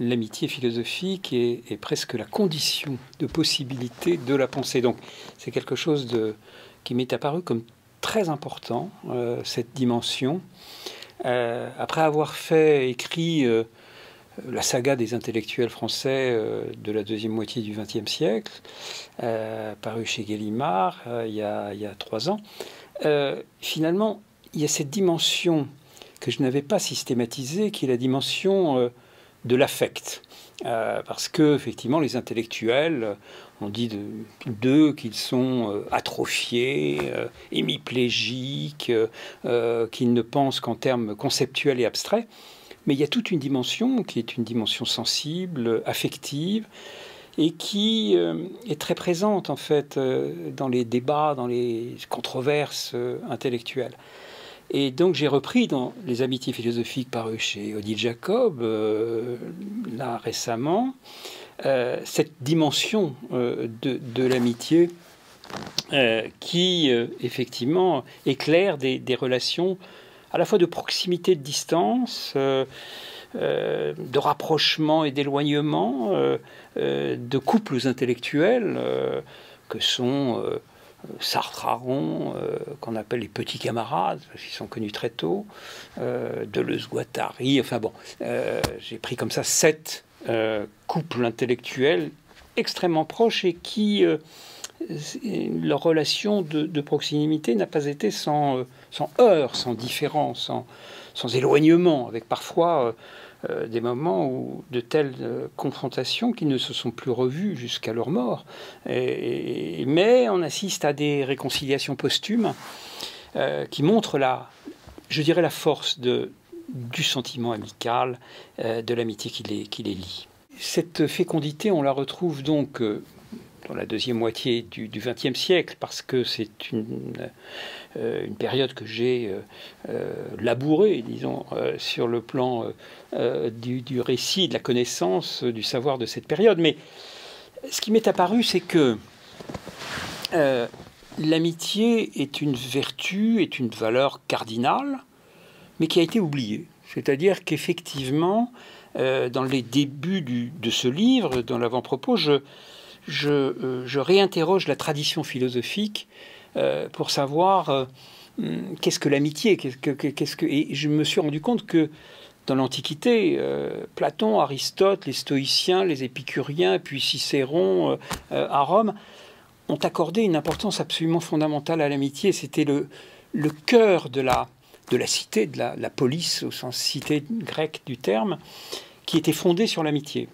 l'amitié philosophique est presque la condition de possibilité de la pensée. Donc c'est quelque chose qui m'est apparu comme très important, cette dimension. Après avoir écrit la saga des intellectuels français de la deuxième moitié du XXe siècle, parue chez Gallimard il y a 3 ans, finalement, il y a cette dimension que je n'avais pas systématisée, qui est la dimension de l'affect. Parce que, effectivement, les intellectuels, on dit d'eux qu'ils sont atrophiés, hémiplégiques, qu'ils ne pensent qu'en termes conceptuels et abstraits. Mais il y a toute une dimension qui est une dimension sensible, affective, et qui est très présente, en fait, dans les débats, dans les controverses intellectuelles. Et donc j'ai repris dans les Amitiés philosophiques parues chez Odile Jacob, là récemment, cette dimension de l'amitié qui, effectivement, éclaire des relations à la fois de proximité, de distance, de rapprochement et d'éloignement, de couples intellectuels que sont... Sartre, Aron, qu'on appelle les petits camarades, parce qu'ils sont connus très tôt, Deleuze-Guattari, enfin bon, j'ai pris comme ça 7 couples intellectuels extrêmement proches et qui, leur relation de proximité n'a pas été sans heurts, sans différence, sans éloignement, avec parfois des moments où de telles confrontations qui ne se sont plus revues jusqu'à leur mort. Mais on assiste à des réconciliations posthumes qui montrent je dirais, la force du sentiment amical, de l'amitié qui les lie. Cette fécondité, on la retrouve donc dans la deuxième moitié du XXe siècle, parce que c'est une période que j'ai labourée, disons, sur le plan du récit, de la connaissance, du savoir de cette période. Mais ce qui m'est apparu, c'est que l'amitié est une vertu, est une valeur cardinale, mais qui a été oubliée. C'est-à-dire qu'effectivement, dans les débuts de ce livre, dans l'avant-propos, je réinterroge la tradition philosophique pour savoir qu'est-ce que l'amitié, et je me suis rendu compte que dans l'Antiquité, Platon, Aristote, les Stoïciens, les Épicuriens, puis Cicéron à Rome, ont accordé une importance absolument fondamentale à l'amitié. C'était le cœur de la cité, de la polis, au sens cité grec du terme, qui était fondée sur l'amitié.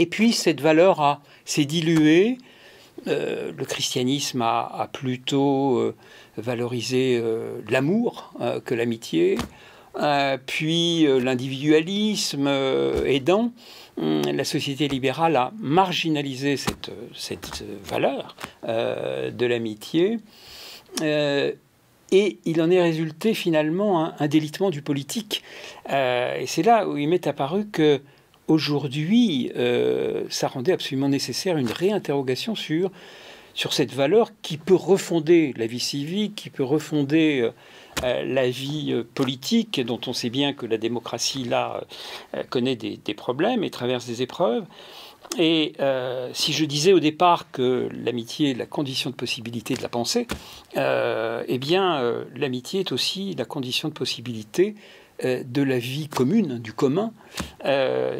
Et puis cette valeur s'est diluée. Le christianisme a plutôt valorisé l'amour que l'amitié. Puis l'individualisme aidant, la société libérale a marginalisé cette valeur de l'amitié. Et il en est résulté finalement un délitement du politique. Et c'est là où il m'est apparu que aujourd'hui, ça rendait absolument nécessaire une réinterrogation sur cette valeur qui peut refonder la vie civique, qui peut refonder la vie politique, dont on sait bien que la démocratie, là, connaît des problèmes et traverse des épreuves. Et si je disais au départ que l'amitié est la condition de possibilité de la pensée, eh bien, l'amitié est aussi la condition de possibilité de la vie commune, du commun,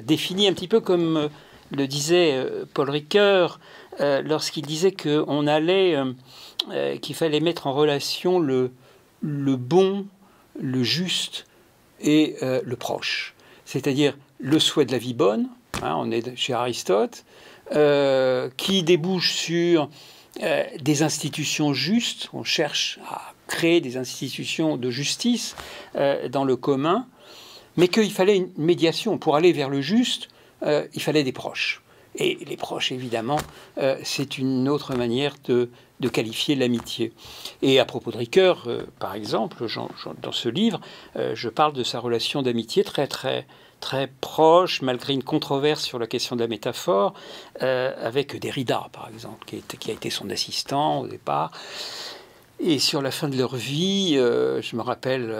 définie un petit peu comme le disait Paul Ricoeur lorsqu'il disait qu'il fallait mettre en relation le bon, le juste et le proche. C'est-à-dire le souhait de la vie bonne, hein, on est chez Aristote, qui débouche sur des institutions justes, on cherche à créer des institutions de justice dans le commun, mais qu'il fallait une médiation. Pour aller vers le juste, il fallait des proches. Et les proches, évidemment, c'est une autre manière de qualifier l'amitié. Et à propos de Ricoeur, par exemple, dans ce livre, je parle de sa relation d'amitié très, très, très proche, malgré une controverse sur la question de la métaphore, avec Derrida, par exemple, qui a été son assistant au départ. Et sur la fin de leur vie, je me rappelle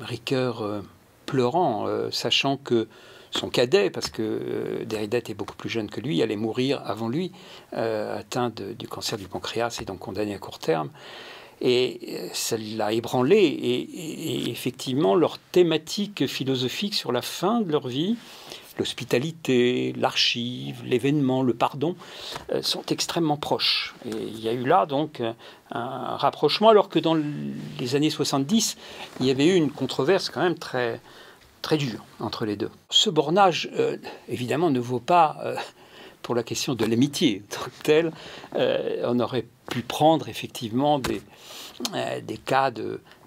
Ricoeur pleurant, sachant que son cadet, parce que Derrida était beaucoup plus jeune que lui, allait mourir avant lui, atteint du cancer du pancréas et donc condamné à court terme. Et ça l'a ébranlé. Et effectivement, leur thématique philosophique sur la fin de leur vie, l'hospitalité, l'archive, l'événement, le pardon, sont extrêmement proches. Et il y a eu là donc un rapprochement, alors que dans les années 70, il y avait eu une controverse quand même très, très dure entre les deux. Ce bornage, évidemment, ne vaut pas pour la question de l'amitié. Donc, tel, on aurait pu prendre effectivement des cas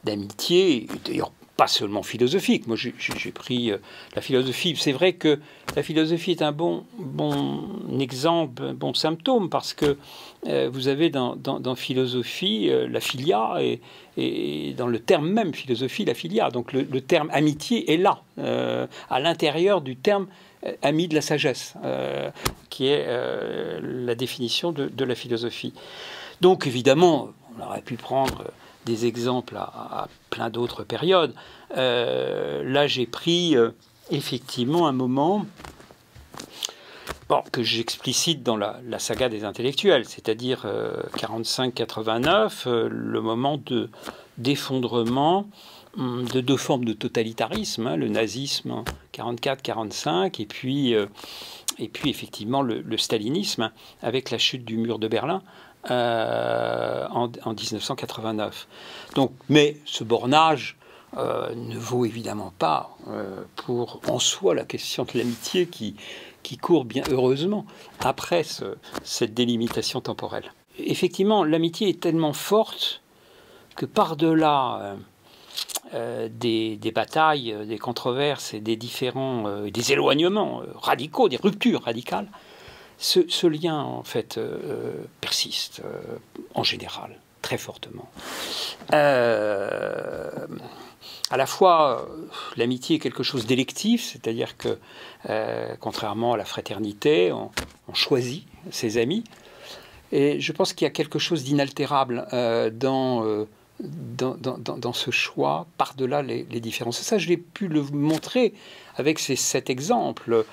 d'amitié, d'ailleurs, pas seulement philosophique. Moi, j'ai pris la philosophie. C'est vrai que la philosophie est un bon exemple, un bon symptôme, parce que vous avez dans philosophie la philia, et dans le terme même philosophie, la philia. Donc le terme amitié est là, à l'intérieur du terme ami de la sagesse, qui est la définition de la philosophie. Donc évidemment, on aurait pu prendre des exemples à plein d'autres périodes. Là, j'ai pris effectivement un moment que j'explicite dans la saga des intellectuels, c'est-à-dire 45-89, le moment d'effondrement de deux formes de totalitarisme, hein, le nazisme en 44-45 et puis effectivement le stalinisme, hein, avec la chute du mur de Berlin. En 1989. Donc, mais ce bornage ne vaut évidemment pas pour en soi la question de l'amitié qui court bien heureusement après cette délimitation temporelle. Effectivement, l'amitié est tellement forte que par-delà des batailles, des controverses et des différents, des éloignements radicaux, des ruptures radicales, ce lien, en fait, persiste, en général, très fortement. À la fois, l'amitié est quelque chose d'électif, c'est-à-dire que, contrairement à la fraternité, on choisit ses amis. Et je pense qu'il y a quelque chose d'inaltérable dans ce choix, par-delà les différences. Et ça, je l'ai pu le montrer avec ces 7 exemples,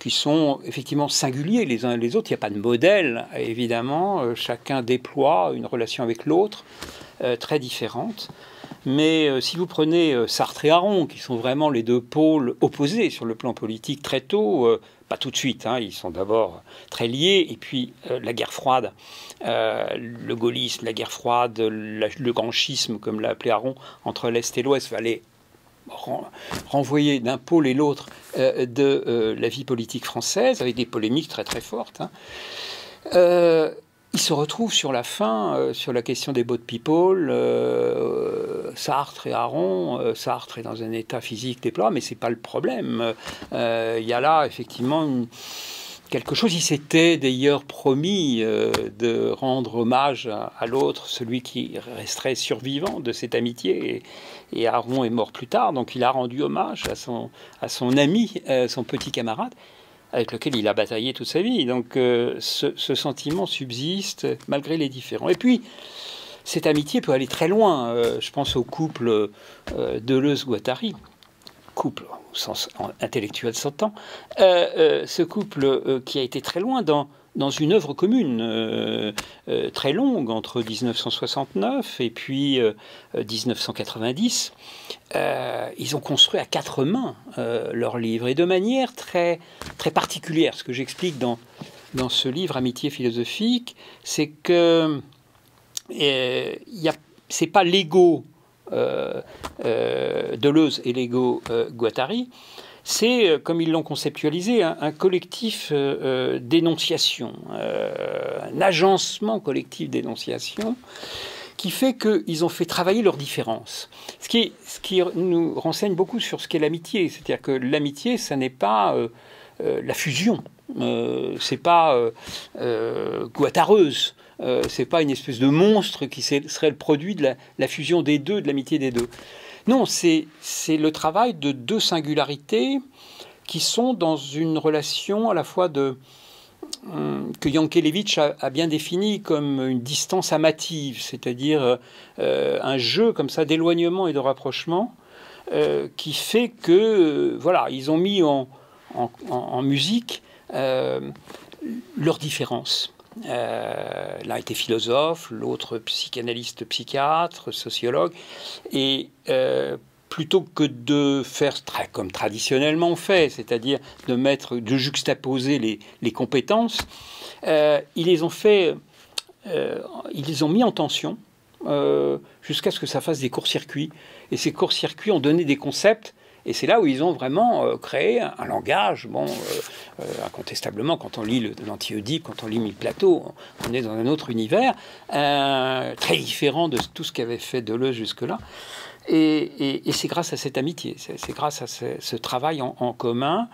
qui sont effectivement singuliers les uns et les autres. Il n'y a pas de modèle, évidemment. Chacun déploie une relation avec l'autre très différente. Mais si vous prenez Sartre et Aron, qui sont vraiment les deux pôles opposés sur le plan politique très tôt, pas tout de suite, hein, ils sont d'abord très liés, et puis la guerre froide, le gaullisme, la guerre froide, le grand schisme, comme l'a appelé Aron, entre l'Est et l'Ouest, fallait renvoyer d'un pôle et l'autre de la vie politique française, avec des polémiques très très fortes, hein. Il se retrouve sur la fin, sur la question des boat people, Sartre et Aron. Sartre est dans un état physique déplorable, mais c'est pas le problème. Il y a là effectivement quelque chose. Il s'était d'ailleurs promis de rendre hommage à l'autre, celui qui resterait survivant de cette amitié. Et Aron est mort plus tard, donc il a rendu hommage à son ami, son petit camarade, avec lequel il a bataillé toute sa vie. Donc ce sentiment subsiste malgré les différends. Et puis, cette amitié peut aller très loin. Je pense au couple Deleuze-Guattari, couple au sens intellectuel s'entend, ce couple qui a été très loin dans une œuvre commune très longue entre 1969 et puis 1990, ils ont construit à 4 mains leur livre, et de manière très, très particulière. Ce que j'explique dans ce livre Amitiés philosophiques, c'est que c'est pas l'ego Deleuze et l'ego Guattari. C'est, comme ils l'ont conceptualisé, un collectif d'énonciation, un agencement collectif d'énonciation, qui fait qu'ils ont fait travailler leurs différences. Ce qui nous renseigne beaucoup sur ce qu'est l'amitié. C'est-à-dire que l'amitié, ça n'est pas la fusion, c'est pas guattareuse. C'est pas une espèce de monstre qui serait le produit de la fusion des deux, de l'amitié des deux. Non, c'est le travail de deux singularités qui sont dans une relation à la fois que Jankélévitch a bien défini comme une distance amative, c'est-à-dire un jeu comme ça d'éloignement et de rapprochement qui fait que, voilà, ils ont mis en en musique leurs différences. L'un était philosophe, l'autre psychanalyste, psychiatre, sociologue, et plutôt que de faire comme traditionnellement on fait, c'est-à-dire de juxtaposer les compétences, ils les ont mis en tension jusqu'à ce que ça fasse des courts-circuits. Et ces courts-circuits ont donné des concepts. Et c'est là où ils ont vraiment créé un langage. Bon, incontestablement, quand on lit l'Anti-Oedipe, quand on lit Mille Plateau, on est dans un autre univers, très différent de tout ce qu'avait fait Deleuze jusque-là. Et c'est grâce à cette amitié, c'est grâce à ce travail en commun.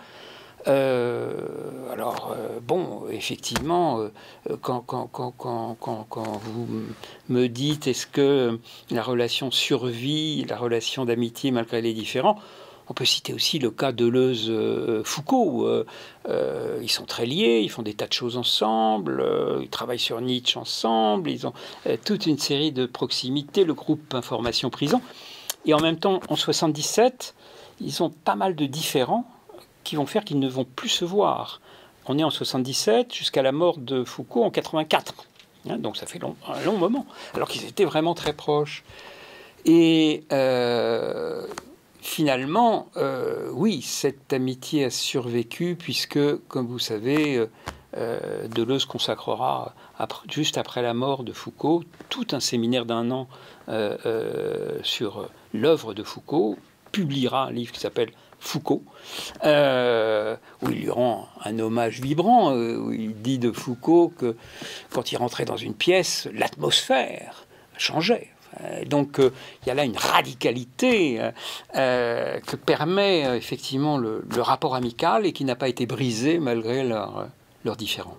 Bon, effectivement, quand vous me dites est-ce que la relation survit, la relation d'amitié malgré les différends, on peut citer aussi le cas Deleuze-Foucault. Ils sont très liés, ils font des tas de choses ensemble, ils travaillent sur Nietzsche ensemble, ils ont toute une série de proximités, le groupe Information-Prison. Et en même temps, en 77, ils ont pas mal de différends qui vont faire qu'ils ne vont plus se voir. On est en 77 jusqu'à la mort de Foucault en 84. Hein, donc ça fait un long moment, alors qu'ils étaient vraiment très proches. Et... finalement, oui, cette amitié a survécu puisque, comme vous savez, Deleuze consacrera, juste après la mort de Foucault, tout un séminaire d'1 an sur l'œuvre de Foucault, publiera un livre qui s'appelle Foucault, où il lui rend un hommage vibrant, où il dit de Foucault que quand il rentrait dans une pièce, l'atmosphère changeait. Donc il y a là une radicalité que permet effectivement le rapport amical et qui n'a pas été brisé malgré leurs différends.